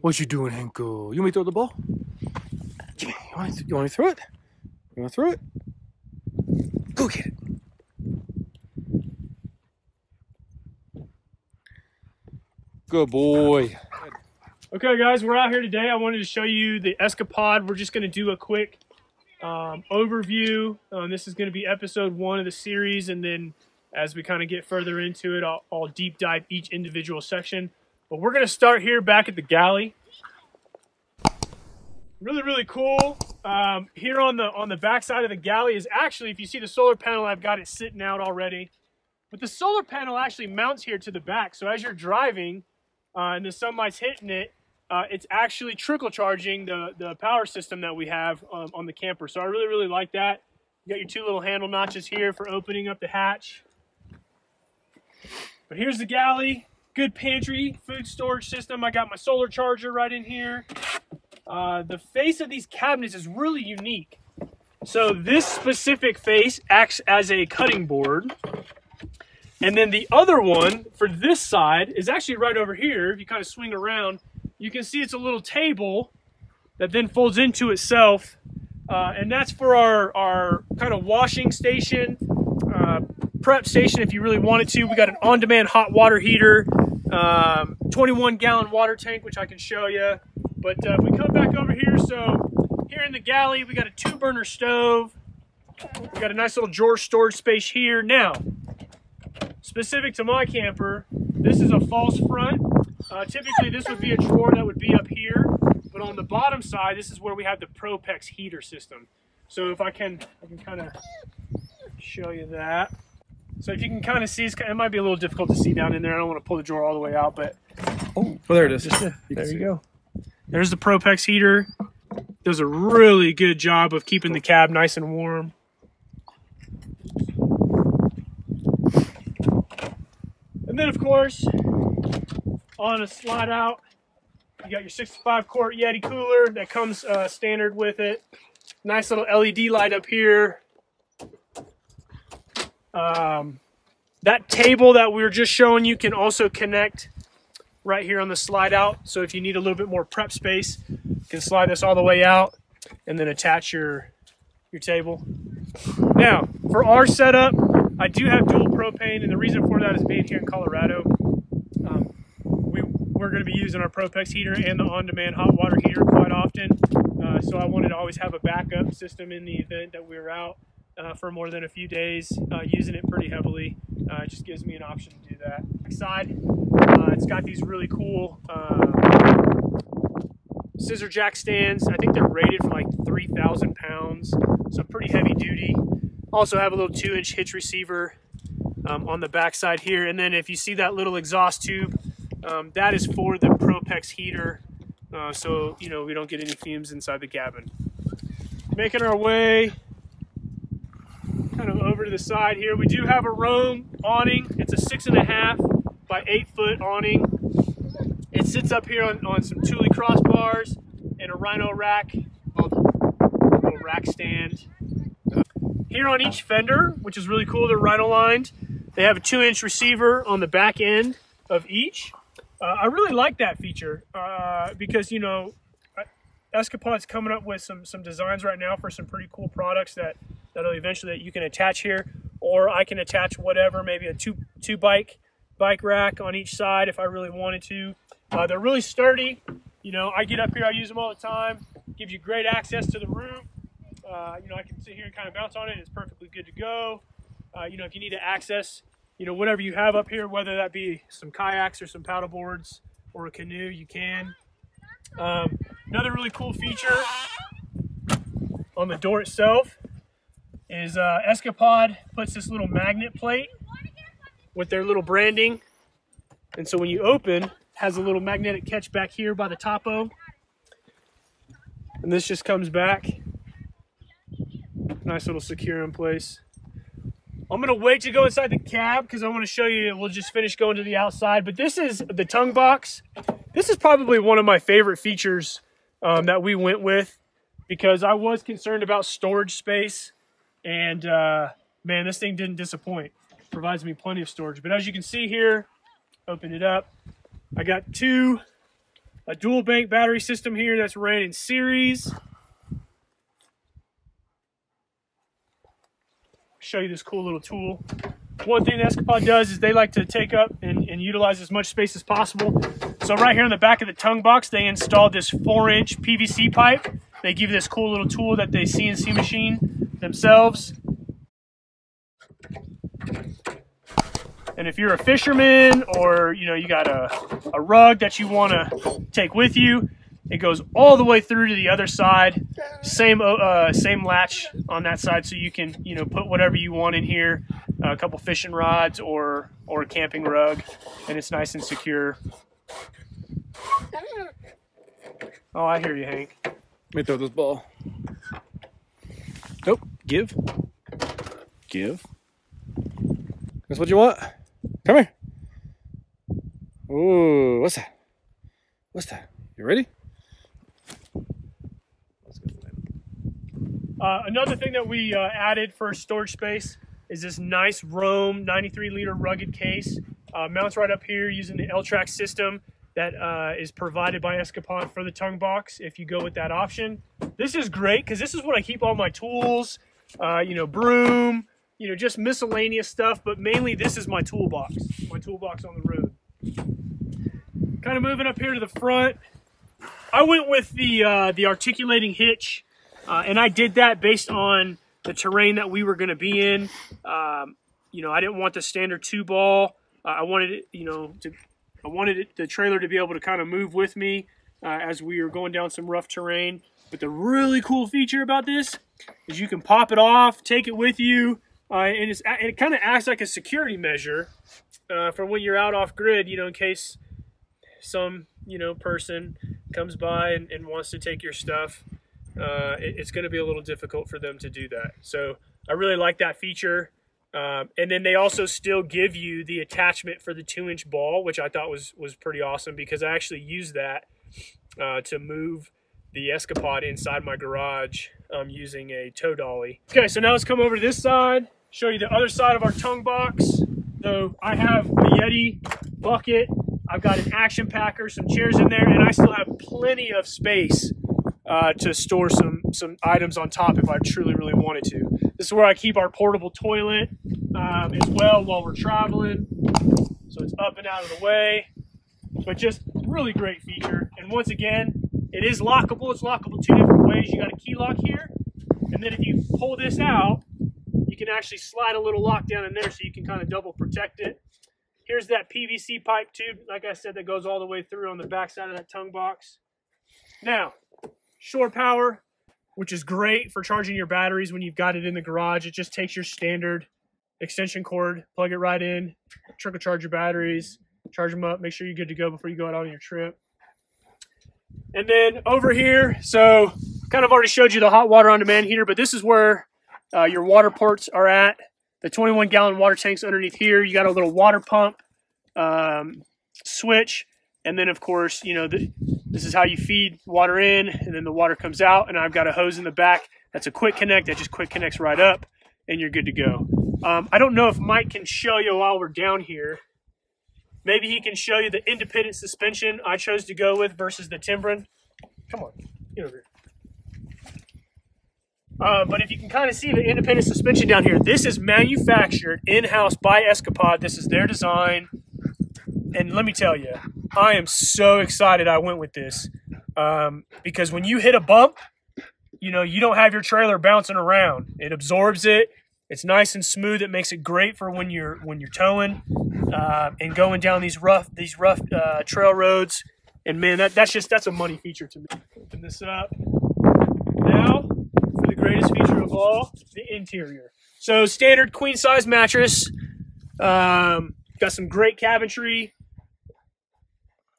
What you doing, Henko? You want me to throw the ball? You want me to throw it? You want to throw it? Go get it. Good boy. Okay, guys, we're out here today. I wanted to show you the Escapod. We're just going to do a quick overview. This is going to be episode 1 of the series, and then as we kind of get further into it, I'll deep dive each individual section. But we're going to start here back at the galley. Really, really cool. Here on the back side of the galley is actually, if you see the solar panel, I've got it sitting out already. But the solar panel actually mounts here to the back. So as you're driving, and the sunlight's hitting it, it's actually trickle charging the power system that we have on the camper. So I really, really like that. You got your 2 little handle notches here for opening up the hatch. But here's the galley. Good pantry, food storage system. I got my solar charger right in here. The face of these cabinets is really unique. So this specific face acts as a cutting board. And then the other one for this side is actually right over here. If you kind of swing around, you can see it's a little table that then folds into itself. And that's for our kind of washing station, prep station if you really wanted to. We got an on-demand hot water heater, 21-gallon water tank, which I can show you. But if we come back over here, so here in the galley, we got a 2-burner stove. We got a nice little drawer storage space here. Now, specific to my camper, this is a false front. Typically, this would be a drawer that would be up here, but on the bottom side, this is where we have the ProPEX heater system. So if I can kind of show you that. So if you can kind of see, it might be a little difficult to see down in there. I don't want to pull the drawer all the way out, but oh, well, there it is. There you go. There's the ProPEX heater. Does a really good job of keeping the cab nice and warm. And then, of course, on a slide out, you got your 65-quart Yeti cooler that comes standard with it. Nice little LED light up here. That table that we were just showing you can also connect right here on the slide out. So if you need a little bit more prep space, you can slide this all the way out and then attach your table. Now, for our setup, I do have dual propane, and the reason for that is being here in Colorado, we're going to be using our ProPEX heater and the on-demand hot water heater quite often, so I wanted to always have a backup system in the event that we were out for more than a few days, using it pretty heavily. It just gives me an option to do that. Backside, it's got these really cool scissor jack stands. I think they're rated for like 3,000 pounds, so pretty heavy duty. Also have a little 2-inch hitch receiver on the backside here. And then if you see that little exhaust tube, that is for the ProPEX heater. So, you know, we don't get any fumes inside the cabin. Making our way kind of over to the side here. We do have a Roam awning. It's a 6.5 by 8 foot awning. It sits up here on some Thule crossbars and a Rhino rack, a little rack stand. Here on each fender, which is really cool, they're Rhino lined. They have a 2-inch receiver on the back end of each. I really like that feature because, you know, Escapod's coming up with some designs right now for some pretty cool products that'll eventually that you can attach here, or I can attach whatever, maybe a two bike rack on each side if I really wanted to. They're really sturdy. You know, I get up here, I use them all the time. Gives you great access to the room. You know, I can sit here and kind of bounce on it, and it's perfectly good to go. You know, if you need to access, you know, whatever you have up here, whether that be some kayaks or some paddle boards or a canoe, you can. Another really cool feature on the door itself is Escapod puts this little magnet plate with their little branding. And so when you open, it has a little magnetic catch back here by the topo. And this just comes back. Nice little secure in place. I'm gonna wait to go inside the cab because I want to show you. We'll just finish going to the outside, but this is the tongue box. This is probably one of my favorite features that we went with because I was concerned about storage space, and man, this thing didn't disappoint. It provides me plenty of storage. But as you can see here, open it up. I got two a dual bank battery system here that's ran in series. Show you this cool little tool. One thing the Escapod does is they like to take up and utilize as much space as possible. So right here on the back of the tongue box, they installed this 4-inch PVC pipe. They give you this cool little tool that they CNC machine themselves. And if you're a fisherman or, you know, you got a rug that you want to take with you, it goes all the way through to the other side. Same latch on that side, so you can, you know, put whatever you want in here, a couple fishing rods or a camping rug, and it's nice and secure. Oh, I hear you, Hank. Let me throw this ball. Nope. Give. Give. That's what you want? Come here. Ooh, what's that? What's that? You ready? Another thing that we added for storage space is this nice Roam 93-liter rugged case. Mounts right up here using the L-Track system that is provided by Escapod for the tongue box if you go with that option. This is great because this is what I keep all my tools, you know, broom, you know, just miscellaneous stuff, but mainly this is my toolbox on the road. Kind of moving up here to the front. I went with the articulating hitch, and I did that based on the terrain that we were going to be in. You know, I didn't want the standard 2-ball. I wanted it, you know, the trailer to be able to kind of move with me as we were going down some rough terrain. But the really cool feature about this is you can pop it off, take it with you. And it kind of acts like a security measure for when you're out off grid, you know, in case some, you know, person comes by and wants to take your stuff. It's going to be a little difficult for them to do that. So I really like that feature. And then they also still give you the attachment for the 2-inch ball, which I thought was pretty awesome because I actually used that to move the Escapod inside my garage using a tow dolly. Okay, so now let's come over to this side, show you the other side of our tongue box. So I have the Yeti bucket, I've got an action packer, some chairs in there, and I still have plenty of space to store some items on top if I truly, really wanted to. This is where I keep our portable toilet as well while we're traveling. So it's up and out of the way, but just really great feature. And once again, it is lockable. It's lockable 2 different ways. You got a key lock here, and then if you pull this out, you can actually slide a little lock down in there so you can kind of double protect it. Here's that PVC pipe tube, like I said, that goes all the way through on the back side of that tongue box. Now, shore power, which is great for charging your batteries when you've got it in the garage. It just takes your standard extension cord, plug it right in, trickle charge your batteries, charge them up, make sure you're good to go before you go out on your trip. And then over here, so kind of already showed you the hot water on demand heater, but this is where your water ports are at. The 21-gallon water tank's underneath here. You got a little water pump switch. And then, of course, you know, this is how you feed water in, and then the water comes out. And I've got a hose in the back. That's a quick connect. That just quick connects right up, and you're good to go. I don't know if Mike can show you while we're down here. Maybe he can show you the independent suspension I chose to go with versus the Timbrin. Come on, get over here. But if you can kind of see the independent suspension down here, this is manufactured in-house by Escapod. This is their design. And let me tell you, I am so excited I went with this. Because when you hit a bump, you know, you don't have your trailer bouncing around. It absorbs it. It's nice and smooth. It makes it great for when you're towing and going down these rough trail roads. And man, that's a money feature to me. Open this up. Now for the greatest feature of all, the interior. So standard queen size mattress. Got some great cabinetry.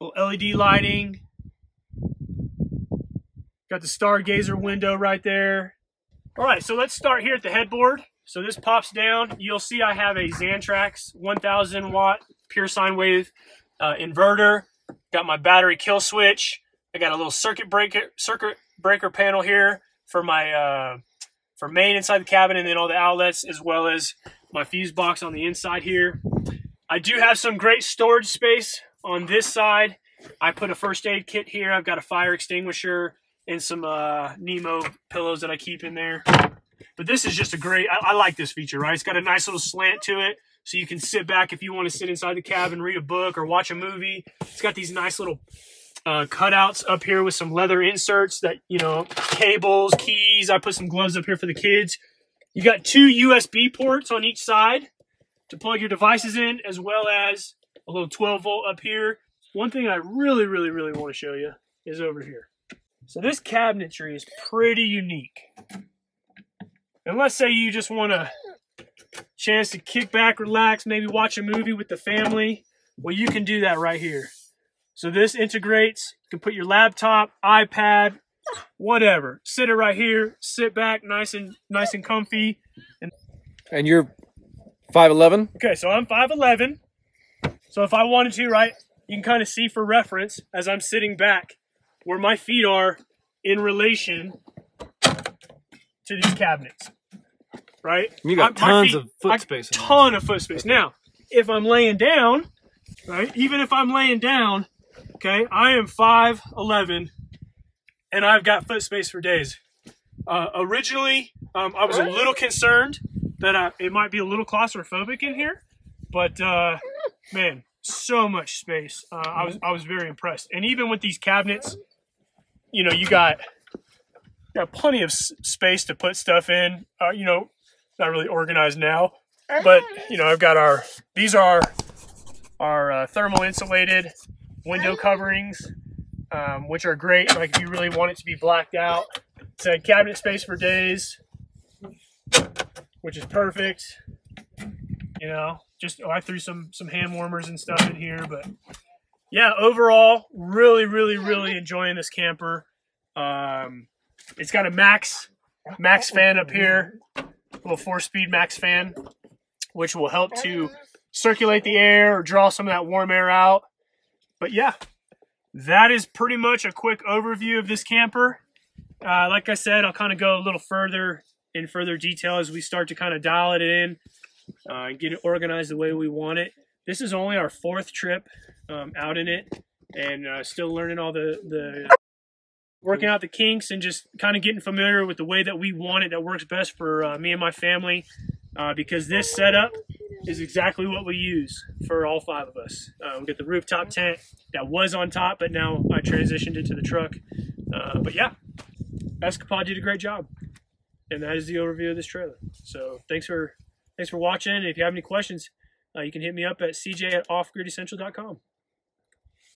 Little LED lighting. Got the Stargazer window right there. All right, so let's start here at the headboard. So this pops down. You'll see I have a Xantrex 1,000-watt pure sine wave inverter. Got my battery kill switch. I got a little circuit breaker panel here for my for main inside the cabin, and then all the outlets, as well as my fuse box on the inside here. I do have some great storage space on this side. I put a first aid kit here. I've got a fire extinguisher and some Nemo pillows that I keep in there. But this is just a great, I like this feature, right? It's got a nice little slant to it. So you can sit back if you want to sit inside the cab and read a book or watch a movie. It's got these nice little cutouts up here with some leather inserts that, you know, cables, keys. I put some gloves up here for the kids. You got two USB ports on each side to plug your devices in, as well as a little 12 volt up here. One thing I really want to show you is over here. So this cabinetry is pretty unique. And let's say you just want a chance to kick back, relax, maybe watch a movie with the family. Well, you can do that right here. So this integrates. You can put your laptop, iPad, whatever. Sit it right here. Sit back, nice and comfy. And you're 5'11"? Okay, so I'm 5'11". So if I wanted to, right, you can kind of see for reference as I'm sitting back where my feet are in relation to these cabinets, right? You got tons of foot space. Ton of foot space. Now, if I'm laying down, right, even if I'm laying down, okay, I am 5'11", and I've got foot space for days. Originally, I was a little concerned that it might be a little claustrophobic in here, but man, so much space. I was very impressed. And even with these cabinets, you know, you got plenty of space to put stuff in. You know, not really organized now, but you know, I've got these are our thermal insulated window coverings, which are great. Like if you really want it to be blacked out, it's a cabinet space for days, which is perfect. You know, just I threw some hand warmers and stuff in here, but yeah, overall, really enjoying this camper. It's got a max fan up here, a little 4-speed max fan, which will help to circulate the air or draw some of that warm air out. But yeah, that is pretty much a quick overview of this camper. Like I said, I'll kind of go a little further in further detail as we start to kind of dial it in and get it organized the way we want it. This is only our 4th trip out in it, and still learning all the working out the kinks and just kind of getting familiar with the way that we want it that works best for me and my family, because this setup is exactly what we use for all 5 of us. We got the rooftop tent that was on top, but now I transitioned into the truck. But yeah, Escapod did a great job. And that is the overview of this trailer. So thanks for watching. And if you have any questions, you can hit me up at cj@offgridessential.com.